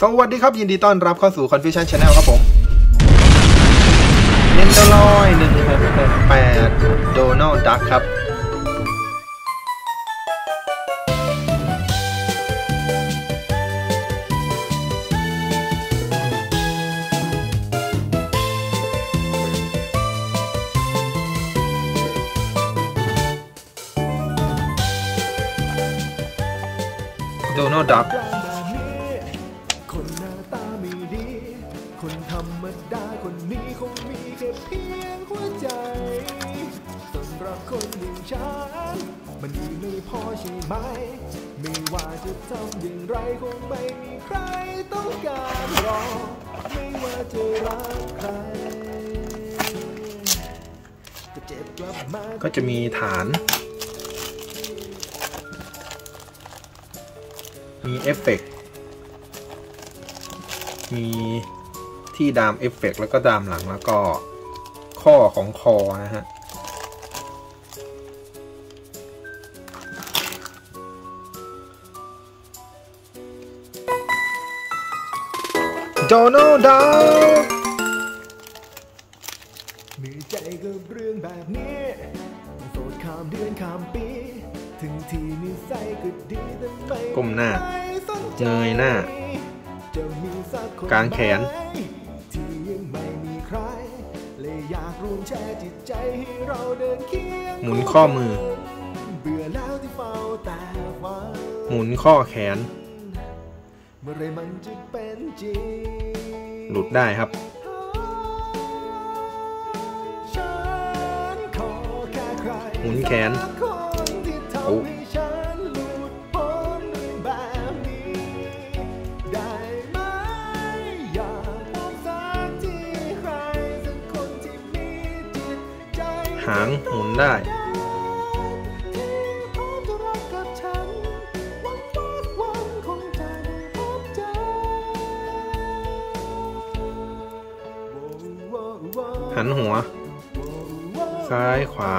สวัสดีครับยินดีต้อนรับเข้าสู่ Cont.Fusion Channel ครับผมเนนโดลอย1668โดนัลด์ดักครับโดนัลด์ดักมันดีไม่พอใช่ไหมไม่ว่าจะทำอย่างไรคงไม่มีใครต้องการรอไม่ว่าจะรักใครก็จะมีฐานมีเอฟเฟกต์มีที่ดามเอฟเฟกต์แล้วก็ดามหลังแล้วก็ข้อของคอนะฮะโดนัลด์ดักมีใจกับเรื่องแบบนี้โสดข้ามเดือนข้ามปีถึงทีนิสัยก็ดีแต่ไม่ก้มหน้าเงยหน้ากางแขนที่ยังไม่มีใครเลยอยากร่วมแชร์จิตใจให้เราเดินเคียงหมุนข้อมือเบื่อแล้วที่เฝ้าแต่ว่าหมุนข้อแขนเมื่อไรมันจะเป็นจริงหลุดได้ครับหมุนแขนโอ้หางหมุนได้หันหัวซ้ายขวา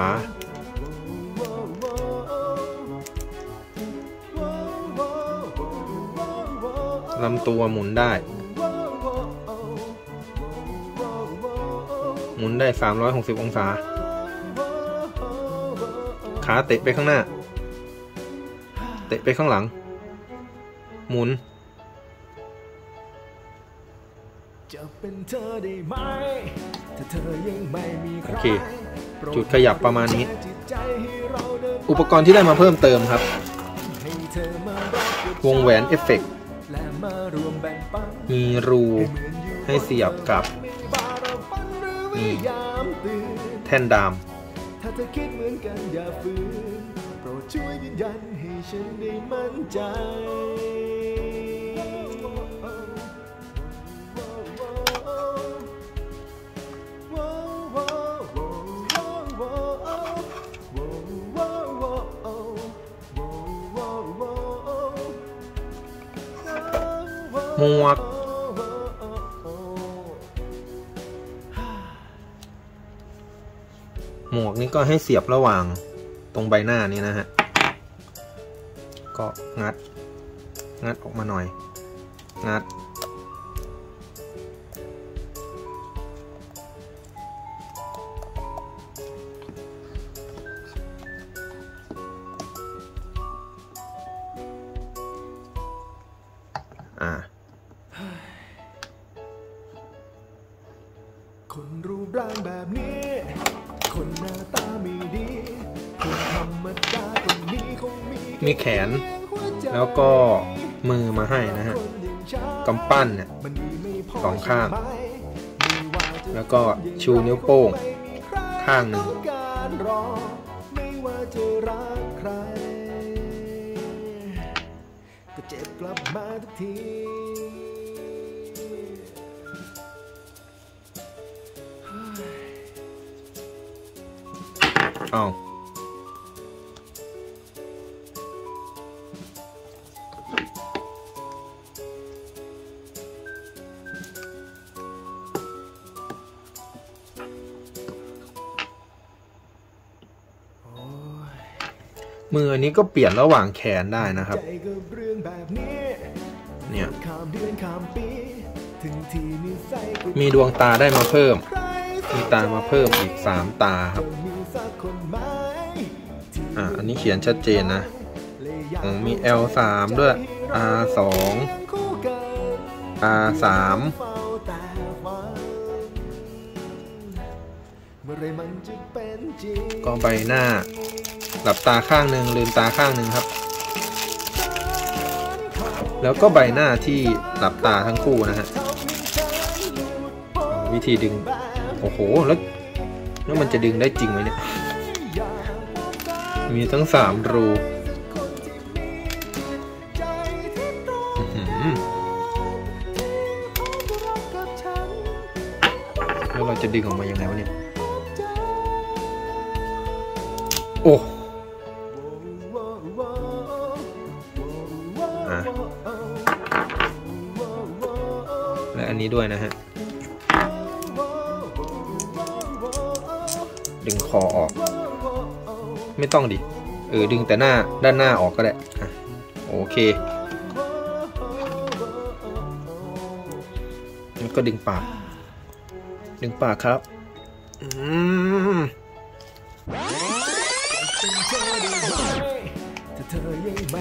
ลำตัวหมุนได้หมุนได้360องศาขาเตะไปข้างหน้าเตะไปข้างหลังหมุนจะเป็นเธอได้ไหมถ้าเธอยังไม่มีใครจุดขยับประมาณนี้อุปกรณ์ที่ได้มาเพิ่มเติมครับวงแหวนเอฟเฟกต์มีรูให้เสียบกับนี่แท่นดามหมวกหมวกนี่ก็ให้เสียบระหว่างตรงใบหน้านี่นะฮะก็งัดออกมาหน่อยงัดคนรูปร่างแบบนี้คนหน้าตาไม่ดีคนธรรมดาคนนี้คงมีแขนแล้วก็มือมาให้นะฮะกำปั้นเนี่ยสองข้างแล้วก็ชูนิ้วโป้งข้างหนึ่งก็เจ็บกลับมาทุกทีอ้าวมืออันนี้ก็เปลี่ยนระหว่างแขนได้นะครับ เนี่ยมีดวงตาได้มาเพิ่มมีตามาเพิ่มอีก3ตาครับอันนี้เขียนชัดเจนนะมี L3 ด้วย R2 R3 ก็ใบหน้าหลับตาข้างหนึ่งลืมตาข้างหนึ่งครับแล้วก็ใบหน้าที่หลับตาทั้งคู่นะฮะวิธีดึงโอ้โหแล้วมันจะดึงได้จริงไหมเนี่ยมีทั้ง3รูแล้วเราจะดึงออกมายังไงวะเนี่ยโอ้และอันนี้ด้วยนะฮะดึงคอออกไม่ต้องดิดึงแต่หน้าด้านหน้าออกก็ได้โอเคแล้วก็ดึงปากครับ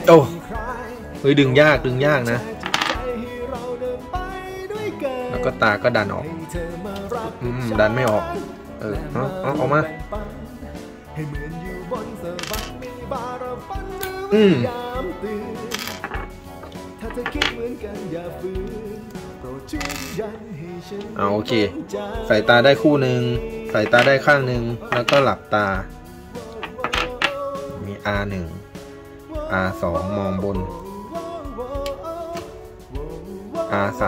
โอ้เฮ้ยดึงยากนะแล้วก็ตาก็ดันออกดันไม่ออกเอาออกมาเอาโอเคใส่ตาได้คู่หนึ่งใส่ตาได้ข้างหนึ่งแล้วก็หลับตามี R1 R2 มองบน R3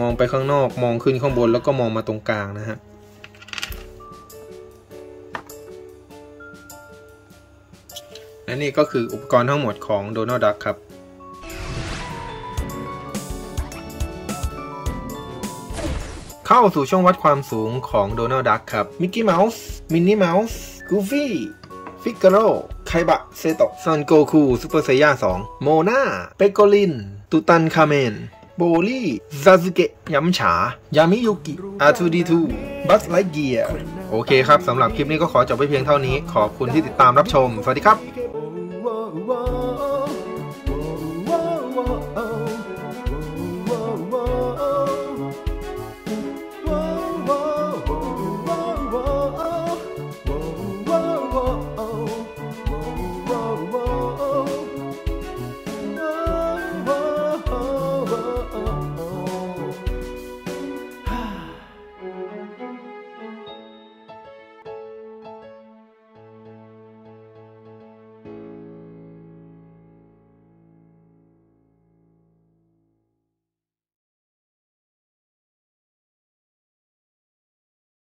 มองไปข้างนอกมองขึ้นข้างบนแล้วก็มองมาตรงกลางนะฮะและนี่ก็คืออุปกรณ์ทั้งหมดของโดนัลด์ดักครับเข้าสู่ช่วงวัดความสูงของโดนัลด์ดักครับมิกกี้เมาส์มินนี่เมาส์กูฟี่ฟิกเกโร่ไคบะเซโตะซอนโกคูซูเปอร์ไซย่า2โมนาเปโกลินตุตันคาเมนโบลี่ซาสึเกะยัมฉายามิยุกิ R2D2 Buzz ไลท์เกียร์โอเคครับสำหรับคลิปนี้ก็ขอจบไปเพียงเท่านี้ขอบคุณที่ติดตามรับชมสวัสดีครับ